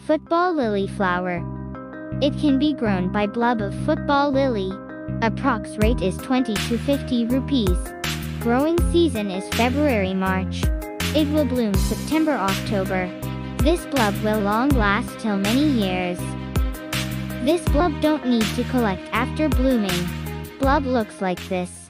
Football lily flower. It can be grown by bulb of football lily. Approx rate is 20 to 50 rupees. Growing season is February-March. It will bloom September-October. This bulb will long last till many years. This bulb don't need to collect after blooming. Bulb looks like this.